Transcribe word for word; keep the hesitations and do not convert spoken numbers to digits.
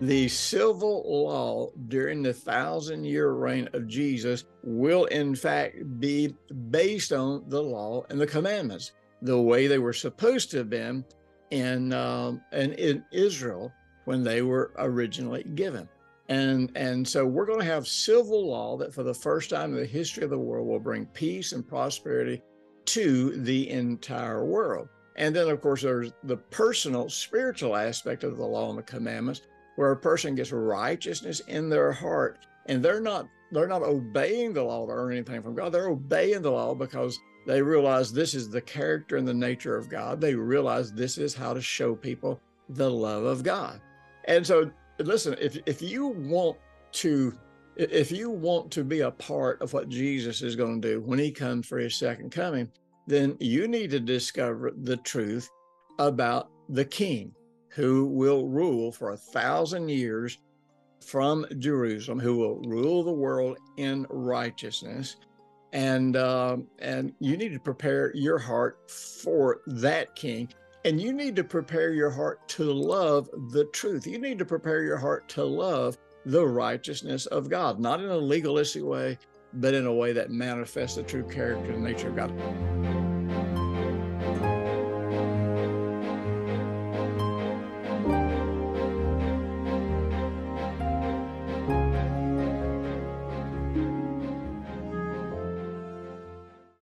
The civil law during the thousand-year reign of Jesus will, in fact, be based on the law and the commandments, the way they were supposed to have been in, um, in, in Israel when they were originally given. And, and so we're going to have civil law that, for the first time in the history of the world, will bring peace and prosperity to the entire world. And then, of course, there's the personal, spiritual aspect of the law and the commandments, where a person gets righteousness in their heart, and they're not they're not obeying the law to earn anything from God. They're obeying the law because they realize this is the character and the nature of God. They realize this is how to show people the love of God. And so, listen, if if you want to if you want to be a part of what Jesus is going to do when he comes for his second coming, then you need to discover the truth about the King who will rule for a thousand years from Jerusalem, who will rule the world in righteousness. And, uh, and you need to prepare your heart for that King. And you need to prepare your heart to love the truth. You need to prepare your heart to love the righteousness of God, not in a legalistic way, but in a way that manifests the true character and nature of God.